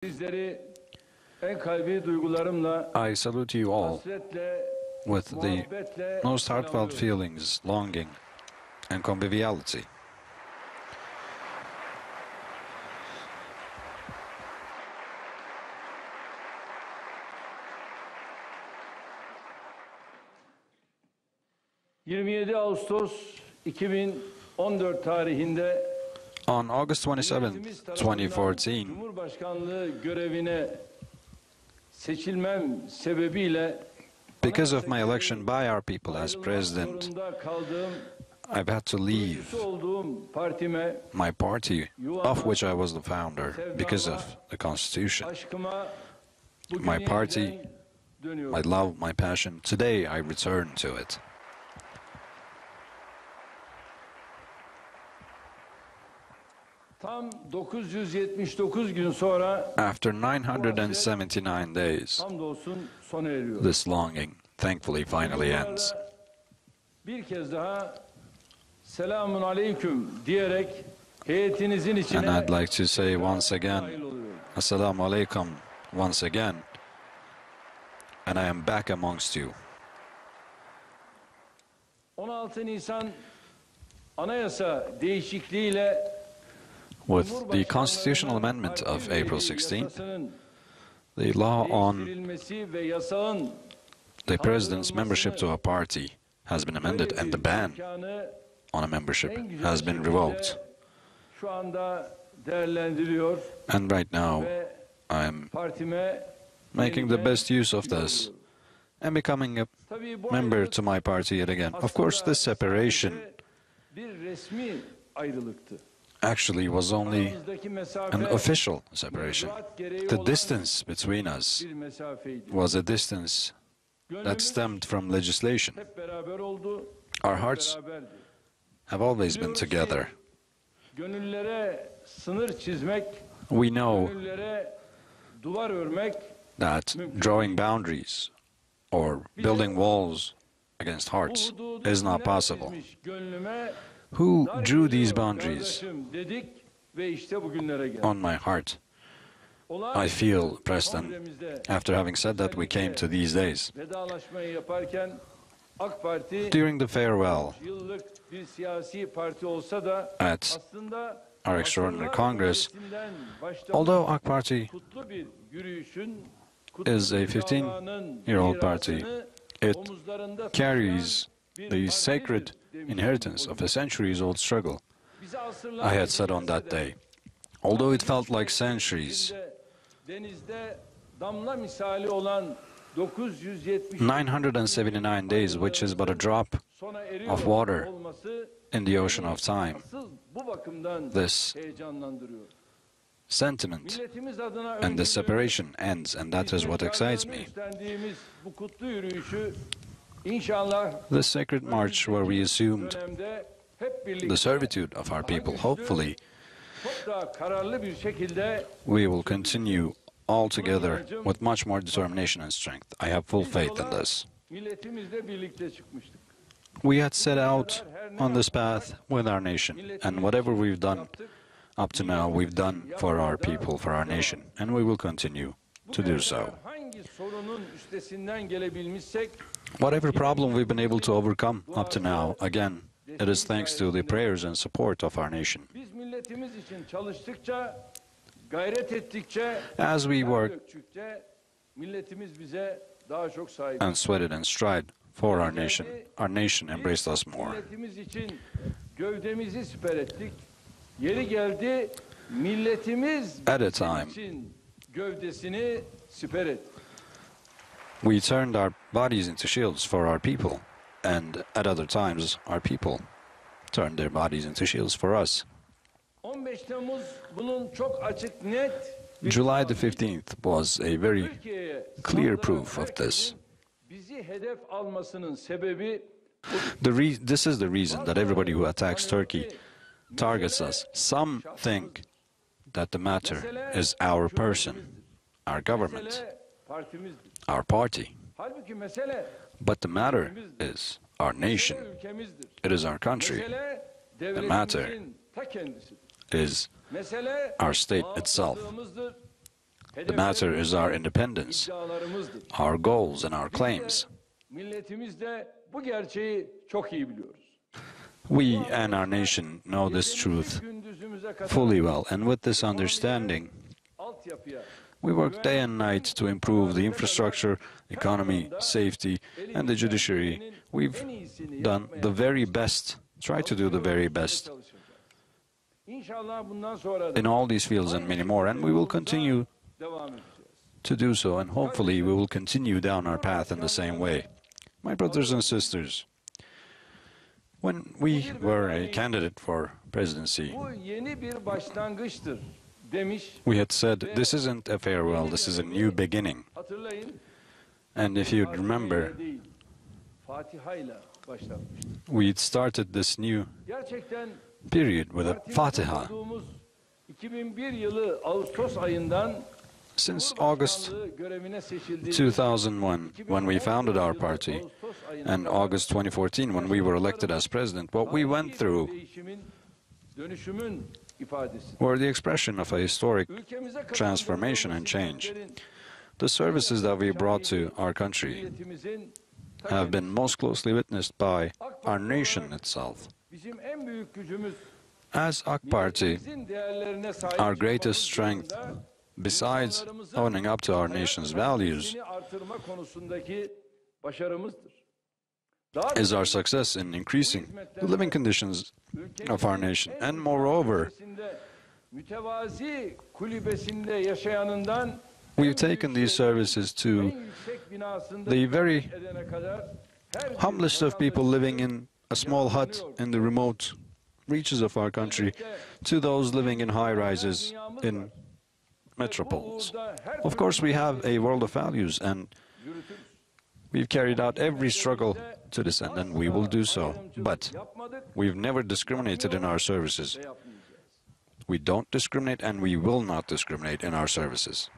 I salute you all with the most heartfelt feelings, longing, and conviviality. On August 27, 2014, because of my election by our people as president, I've had to leave my party, of which I was the founder, because of the Constitution. My party, my love, my passion, today I return to it. After 979 days, this longing thankfully finally ends. And I'd like to say once again, Assalamu Alaikum once again, and I am back amongst you. With the constitutional amendment of April 16, the law on the president's membership to a party has been amended and the ban on a membership has been revoked. And right now, I'm making the best use of this and becoming a member to my party yet again. Of course, this separation actually was only an official separation. The distance between us was a distance that stemmed from legislation. Our hearts have always been together. We know that drawing boundaries or building walls against hearts is not possible. Who drew these boundaries on my heart? I feel, Preston, after having said that, we came to these days. During the farewell at our extraordinary Congress, although AK Party is a 15-year-old party, it carries the sacred inheritance of a centuries-old struggle. I had said on that day, although it felt like centuries, 979 days, which is but a drop of water in the ocean of time, this sentiment and the separation ends, and that is what excites me. The sacred march where we assumed the servitude of our people, hopefully, we will continue all together with much more determination and strength. I have full faith in this. We had set out on this path with our nation, and whatever we've done up to now, we've done for our people, for our nation, and we will continue to do so. Whatever problem we've been able to overcome up to now, again, it is thanks to the prayers and support of our nation. As we worked and sweated and strived for our nation embraced us more. At a time, we turned our bodies into shields for our people, and at other times, our people turned their bodies into shields for us. July the 15th was a very clear proof of this. This is the reason that everybody who attacks Turkey targets us. Some think that the matter is our person, our government, our party. But the matter is our nation. It is our country. The matter is our state itself. The matter is our independence, our goals and our claims. We and our nation know this truth fully well, and with this understanding, we work day and night to improve the infrastructure, economy, safety, and the judiciary. We've done the very best, try to do the very best in all these fields and many more, and we will continue to do so, and hopefully we will continue down our path in the same way. My brothers and sisters, when we were a candidate for presidency, we had said, this isn't a farewell, this is a new beginning. And if you'd remember, we'd started this new period with a Fatiha. Since August 2001, when we founded our party, and August 2014, when we were elected as president, what we went through were the expression of a historic transformation and change. The services that we brought to our country have been most closely witnessed by our nation itself. As AK Party, our greatest strength, besides owning up to our nation's values, is our success in increasing the living conditions of our nation. And moreover, we've taken these services to the very humblest of people living in a small hut in the remote reaches of our country, to those living in high-rises in metropoles. Of course, we have a world of values, and we've carried out every struggle to this end, and we will do so. But we've never discriminated in our services. We don't discriminate, and we will not discriminate in our services.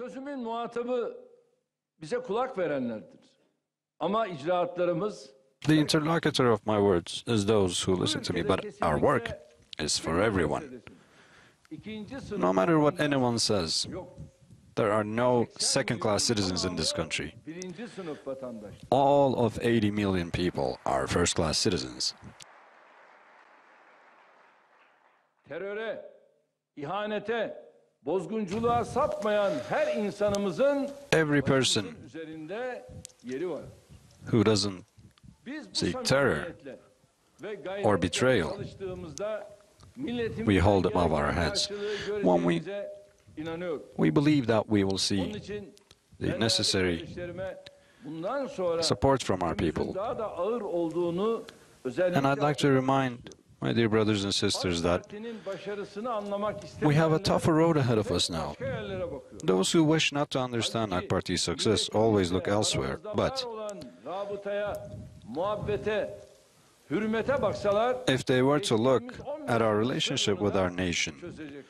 Sözümün muhatabı bize kulak verenlerdir. Ama icraatlarımız... The interlocutor of my words is those who listen to me, but our work is for everyone. No matter what anyone says, there are no second-class citizens in this country. All of 80 million people are first-class citizens. Teröre, ihanete, bozgunculuğa sapmayan her insanımızın... Every person who doesn't seek terror or betrayal, we hold above our heads. When we believe that we will see the necessary support from our people. And I'd like to remind my dear brothers and sisters that we have a tougher road ahead of us now. Those who wish not to understand AK Parti's success always look elsewhere, but if they were to look at our relationship with our nation,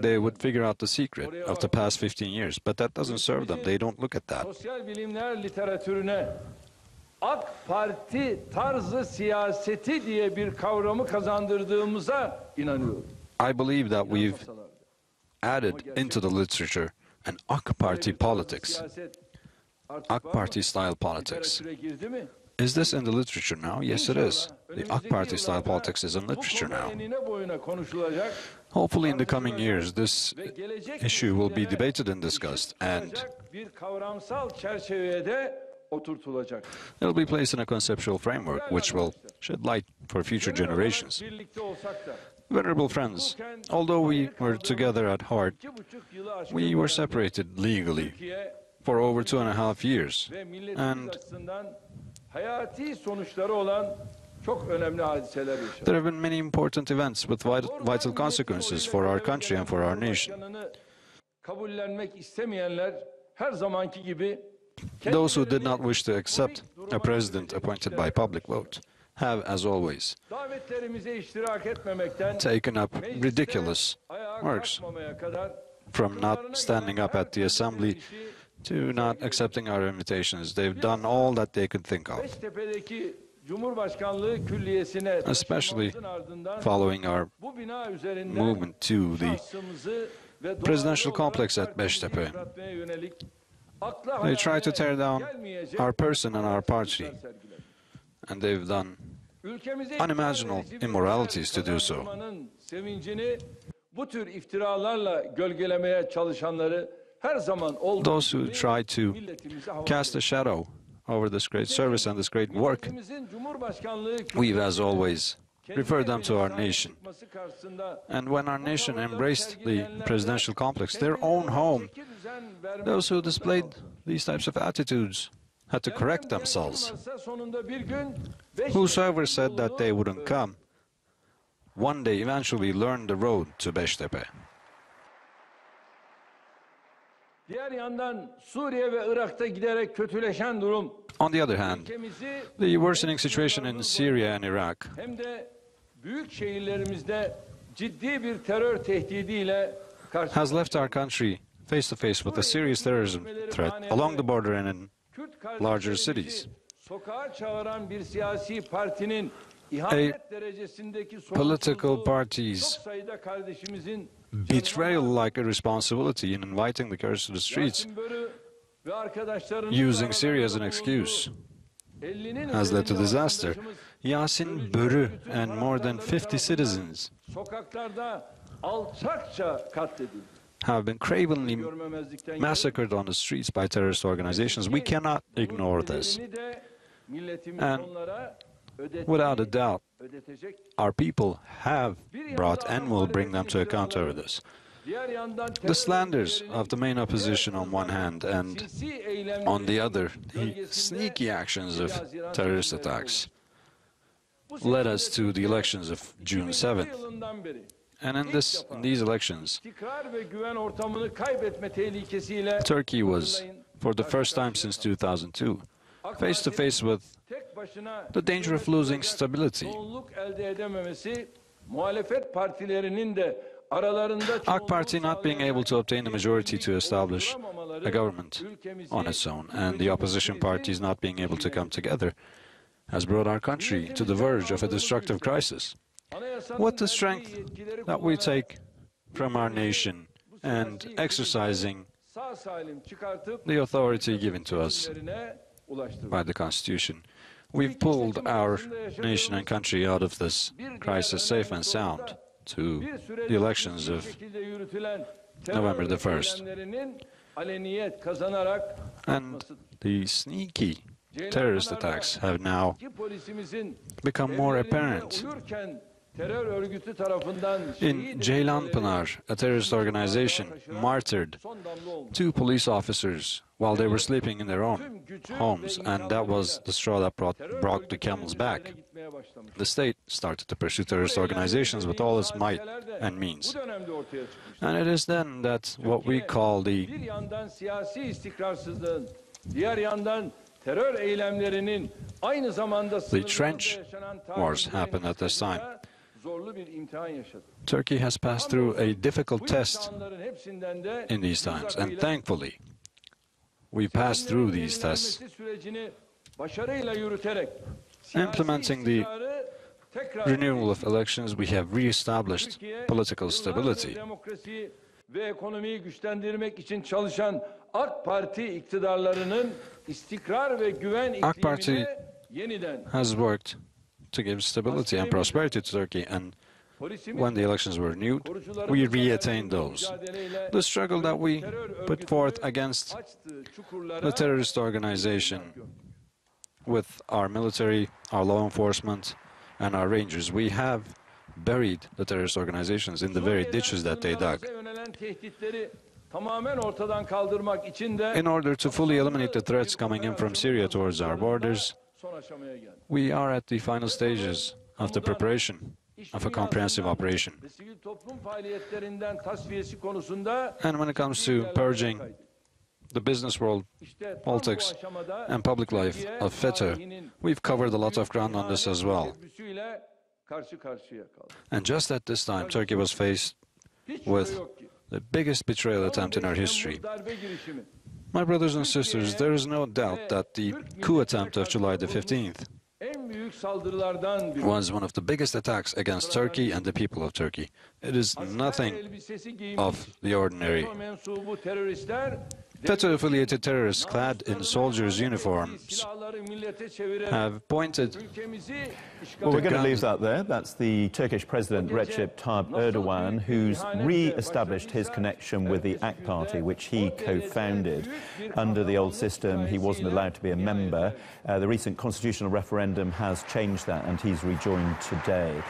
they would figure out the secret of the past 15 years, but that doesn't serve them. They don't look at that. I believe that we've added into the literature an AK Party politics, AK Party-style politics. Is this in the literature now? Yes, it is. The AK Party-style politics is in literature now. Hopefully, in the coming years, this issue will be debated and discussed, and it will be placed in a conceptual framework, which will shed light for future generations. Venerable friends, although we were together at heart, we were separated legally for over 2.5 years, and there have been many important events with vital consequences for our country and for our nation. Those who did not wish to accept a president appointed by public vote have, as always, taken up ridiculous works, from not standing up at the assembly to not accepting our invitations. They've done all that they could think of. especially following our movement to the presidential complex at Beştepe. They tried to tear down our person and our party, and they've done unimaginable immoralities to do so. Those who try to cast a shadow over this great service and this great work, we've, as always, referred them to our nation. And when our nation embraced the presidential complex, their own home, those who displayed these types of attitudes had to correct themselves. Whosoever said that they wouldn't come, one day eventually learned the road to Beştepe. On the other hand, the worsening situation in Syria and Iraq, has left our country face to face with a serious terrorism threat along the border and in larger cities. A political party's betrayal-like irresponsibility in inviting the Kurds to the streets, using Syria as an excuse, has led to disaster. Yasin Börü and more than 50 citizens have been cravenly massacred on the streets by terrorist organizations. We cannot ignore this. And without a doubt, our people have brought and will bring them to account over this. The slanders of the main opposition on one hand, and on the other, the sneaky actions of terrorist attacks led us to the elections of June 7th. And in these elections, Turkey was, for the first time since 2002, face to face with the danger of losing stability. AK Party not being able to obtain the majority to establish a government on its own, and the opposition parties not being able to come together, has brought our country to the verge of a destructive crisis. What the strength that we take from our nation and exercising the authority given to us by the Constitution. We've pulled our nation and country out of this crisis safe and sound to the elections of November the 1st. And the sneaky terrorist attacks have now become more apparent. In Ceylan Pınar, a terrorist organization martyred 2 police officers while they were sleeping in their own homes, and that was the straw that brought the camel's back. The state started to pursue terrorist organizations with all its might and means. And it is then that what we call the trench wars happened at this time. Turkey has passed through a difficult test in these times, and thankfully, we passed through these tests, implementing the renewal of elections. We have re-established political stability. AK Party has worked to give stability and prosperity to Turkey, and when the elections were renewed, we re-attained those. The struggle that we put forth against the terrorist organization with our military, our law enforcement, and our rangers, we have buried the terrorist organizations in the very ditches that they dug. In order to fully eliminate the threats coming in from Syria towards our borders, we are at the final stages of the preparation of a comprehensive operation. And when it comes to purging the business world, politics, and public life of FETÖ, we've covered a lot of ground on this as well. And just at this time, Turkey was faced with the biggest betrayal attempt in our history. My brothers and sisters, there is no doubt that the coup attempt of July the 15th was one of the biggest attacks against Turkey and the people of Turkey. It is nothing of the ordinary. FETÖ-affiliated terrorists clad in soldiers' uniforms have pointed... Well, we're going to leave that there. That's the Turkish President Recep Tayyip Erdogan, who's re-established his connection with the AK Party, which he co-founded. Under the old system, he wasn't allowed to be a member. The recent constitutional referendum has changed that, and he's rejoined today.